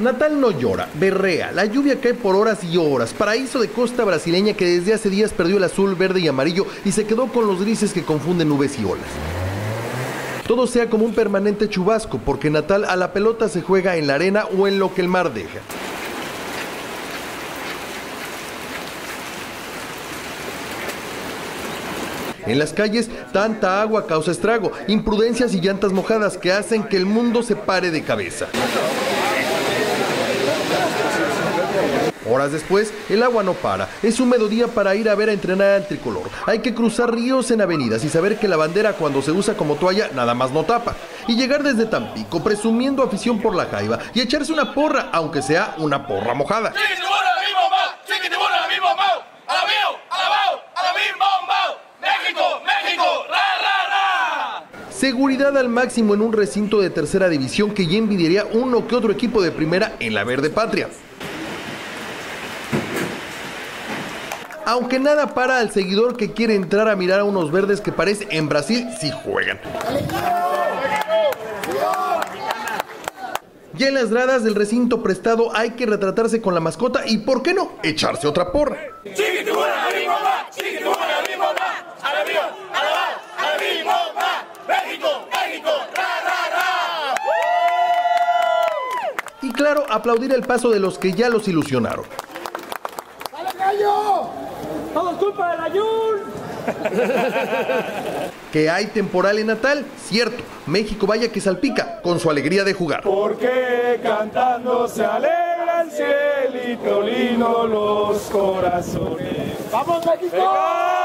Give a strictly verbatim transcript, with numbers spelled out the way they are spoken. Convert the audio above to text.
Natal no llora, berrea, la lluvia cae por horas y horas, paraíso de costa brasileña que desde hace días perdió el azul, verde y amarillo y se quedó con los grises que confunden nubes y olas. Todo sea como un permanente chubasco, porque Natal a la pelota se juega en la arena o en lo que el mar deja. En las calles, tanta agua causa estrago, imprudencias y llantas mojadas que hacen que el mundo se pare de cabeza. Horas después, el agua no para. Es un mediodía para ir a ver a entrenar al tricolor. Hay que cruzar ríos en avenidas y saber que la bandera cuando se usa como toalla nada más no tapa. Y llegar desde Tampico presumiendo afición por la jaiba y echarse una porra, aunque sea una porra mojada. Seguridad al máximo en un recinto de tercera división que ya envidiaría uno que otro equipo de primera en la verde patria. Aunque nada para al seguidor que quiere entrar a mirar a unos verdes que parece en Brasil sí juegan. Ya en las gradas del recinto prestado hay que retratarse con la mascota y, ¿por qué no?, echarse otra porra. Y claro, aplaudir el paso de los que ya los ilusionaron. ¡Dale, gallo! ¡Todo es culpa del ayun! Que hay temporal en Natal, cierto. México vaya que salpica con su alegría de jugar. Porque cantando se alegra el cielito lindo, los corazones. ¡Vamos, México! ¡Venga!